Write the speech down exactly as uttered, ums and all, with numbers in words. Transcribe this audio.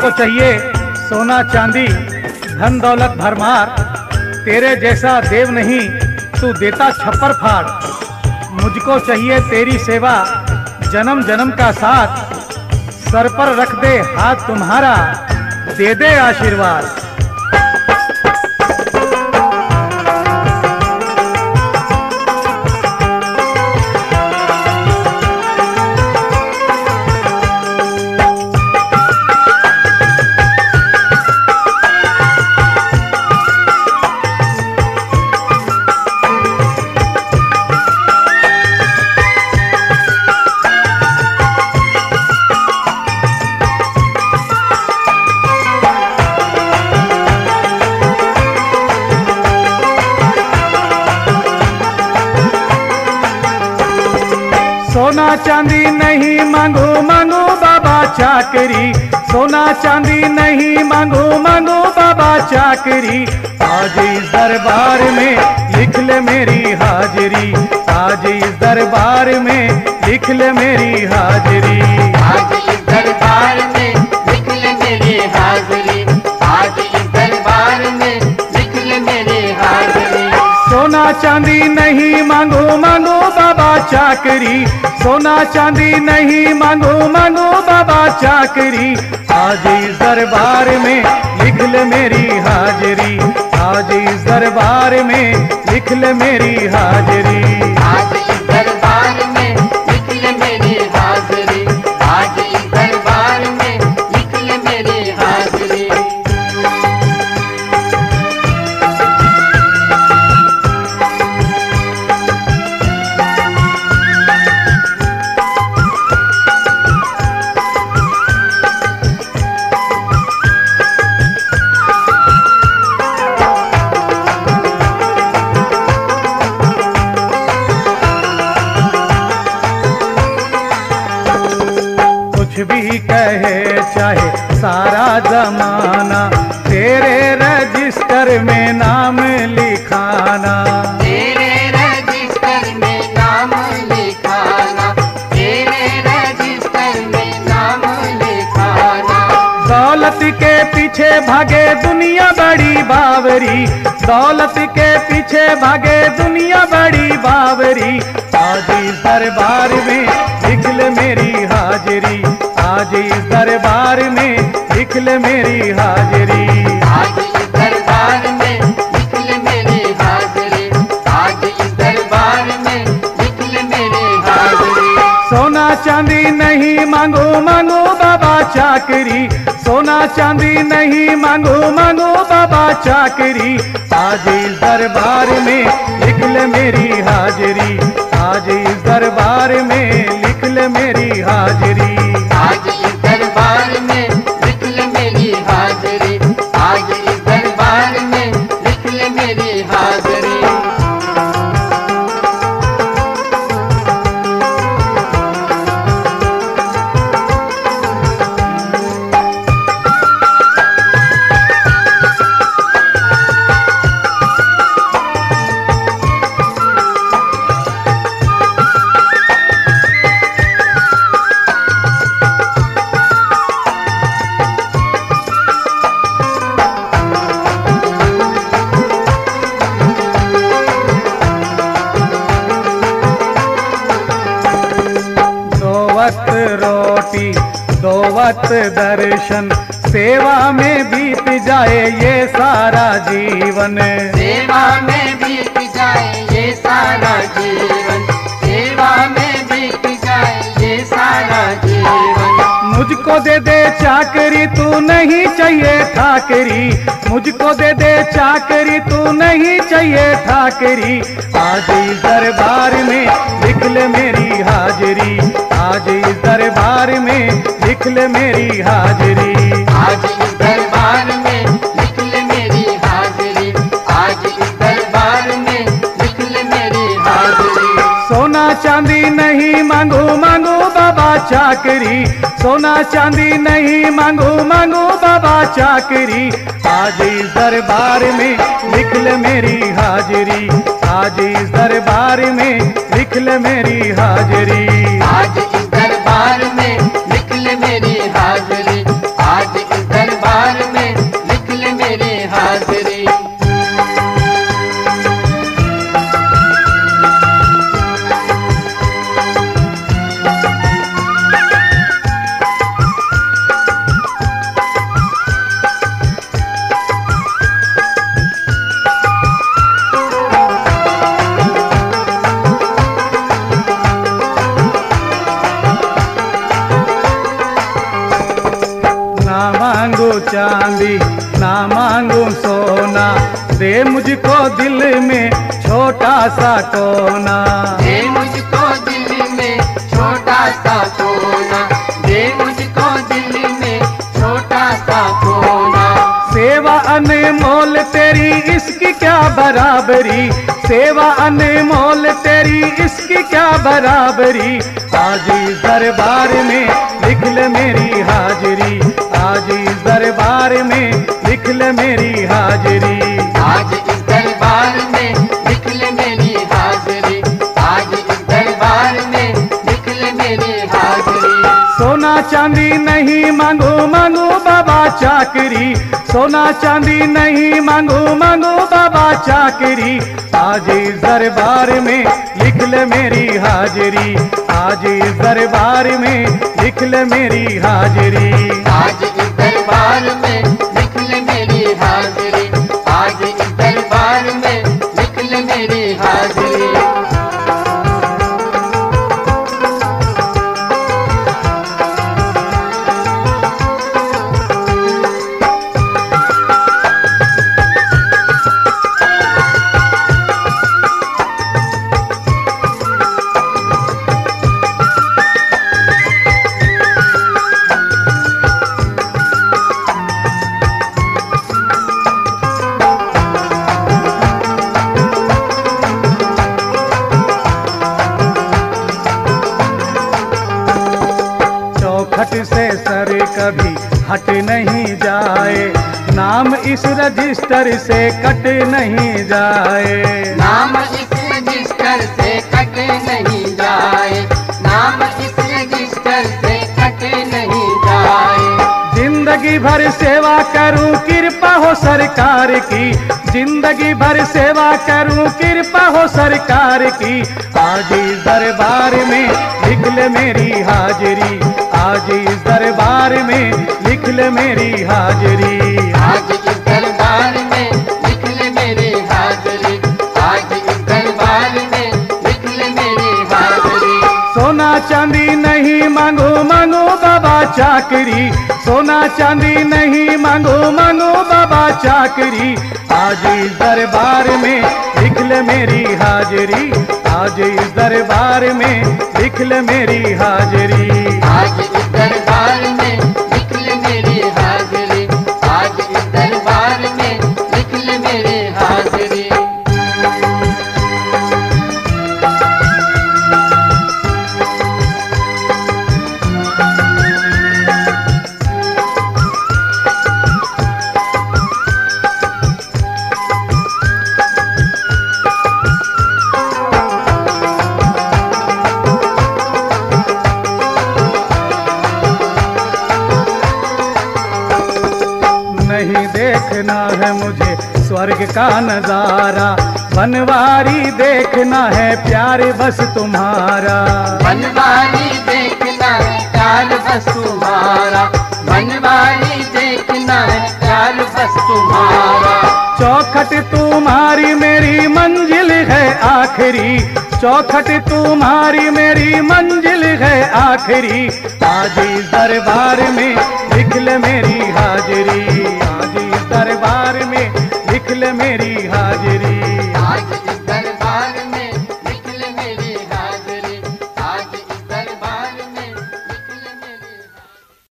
को चाहिए सोना चांदी धन दौलत भरमार, तेरे जैसा देव नहीं तू देता छप्पर फाड़। मुझको चाहिए तेरी सेवा जन्म जन्म का साथ, सर पर रख दे हाथ तुम्हारा दे दे आशीर्वाद। सोना चांदी नहीं मांगू मांगू बाबा चाकरी, सोना चांदी नहीं मांगू मांगू बाबा चाकरी। आज इस दरबार में लिख ले मेरी हाजिरी, आज इस दरबार में लिख ले मेरी हाजिरी, आज इस दरबार में लिख ले मेरी हाजिरी, आज इस दरबार में लिख ले मेरी हाजिरी। सोना चांदी नहीं मांगू मांगू बाबा चाकरी, सोना चांदी नहीं मांगो मांगो बाबा चाकरी। आज इस दरबार में लिख ले मेरी हाजिरी, आज इस दरबार में लिख ले मेरी हाजिरी, आज इस दरबार में लिख ले मेरी हाजिरी, आज इस दरबार में लिख ले मेरी हाजिरी। भी कहे चाहे सारा जमाना तेरे रजिस्टर में नाम लिखाना, तेरे रजिस्टर में नाम लिखाना, तेरे रजिस्टर में नाम लिखाना। दौलत के पीछे भागे दुनिया बड़ी बावरी, दौलत के पीछे भागे दुनिया बड़ी बावरी। आज इस दरबार में लिख ले मेरी हाजिरी, आज इस दरबार में लिख ले मेरी हाजिरी, आज इस दरबार में लिख ले मेरी हाजिरी, आज इस दरबार में लिख ले मेरी हाजिरी। सोना चांदी नहीं मांगो मांगो बाबा चाकरी, सोना चांदी नहीं मांगो मांगो बाबा चाकरी। आज इस दरबार में लिख ले मेरी हाजिरी, आज इस दरबार में लिख ले मेरी हाजिरी, आज इस दरबार में लिख ले मेरी हाजिरी, आज इस दरबार में लिख ले मेरी हाजिरी। रोटी दो वक्त दर्शन सेवा में बीत जाए ये सारा जीवन, सेवा में बीत जाए ये सारा जीवन, सेवा में बीत जाए ये सारा जीवन। मुझको दे दे चाकरी तू नहीं चाहिए ठाकरी, मुझको दे दे चाकरी तू नहीं चाहिए ठाकरी। आज इस दरबार में लिख ले मेरी हाजिरी, आज इस दरबार में लिख ले मेरी हाजिरी, आज इस दरबार में लिख ले मेरी हाजिरी, आज इस दरबार में लिख ले मेरी हाजिरी। सोना चांदी नहीं मांगो मांगो बाबा चाकरी, सोना चांदी नहीं मांगो मांगो बाबा चाकरी। आज इस दरबार में लिख ले मेरी हाजिरी, आज इस दरबार में लिख ले मेरी हाजिरी, आज इस दरबार में लिख ले मेरी हाजिरी, आज इस दे मुझको दिल में छोटा सा कोना, दे मुझको दिल में छोटा सा कोना, दे मुझको दिल में छोटा सा कोना। सेवा अनमोल तेरी इसकी क्या बराबरी, सेवा अनमोल तेरी इसकी क्या बराबरी। आज इस दरबार में लिख ले मेरी हाजिरी, आज इस दरबार में लिख ले मेरी हाजिरी, आज इस दरबार में लिख ले मेरी हाजिरी, आज इस दरबार में लिख ले मेरी हाजिरी। सोना चांदी नहीं मांगू मांगू बाबा चाकरी, सोना चांदी नहीं मांगू मांगू बाबा चाकरी। आज इस दरबार में लिख ले मेरी हाजिरी, आज इस दरबार में लिख ले मेरी हाजिरी, आज इस दरबार में लिख ले मेरी हाजिरी, आज इस दरबार में लिख ले मेरी हाजिरी। कभी हट नहीं जाए नाम इस रजिस्टर से, कट नहीं जाए नाम इस रजिस्टर से, कट नहीं जाए नाम इस रजिस्टर से, कट नहीं जाए। जिंदगी भर सेवा करूं कृपा हो सरकार की, जिंदगी भर सेवा करूं कृपा हो सरकार की। आज इस दरबार में लिख ले मेरी हाजिरी, आज इस दरबार में लिख ले मेरी हाजिरी, आज इस दरबार में लिख ले मेरी हाजिरी, आज इस दरबार में लिख ले मेरी हाजिरी। सोना चांदी नहीं मांगो मांगो बाबा चाकरी, सोना चांदी नहीं मांगो मांगो बाबा चाकरी। आज इस दरबार में लिख ले मेरी हाजिरी, आज इस दरबार में लिख ले मेरी हाजिरी, आज इस दरबार में लिख ले मेरी हाजिरी, आज इस दरबार में लिख ले मेरी हाजिरी। देखना है मुझे स्वर्ग का नजारा, बनवारी देखना है प्यार बस तुम्हारा, बनवारी देखना है प्यार बस तुम्हारा, बनवारी देखना है प्यार बस तुम्हारा। चौखट तुम्हारी मेरी मंजिल है आखिरी, चौखट तुम्हारी मेरी मंजिल है आखिरी। आज इस दरबार में लिख ले मेरी हाजिरी, आज इस दरबार में लिख ले मेरी हाजिरी।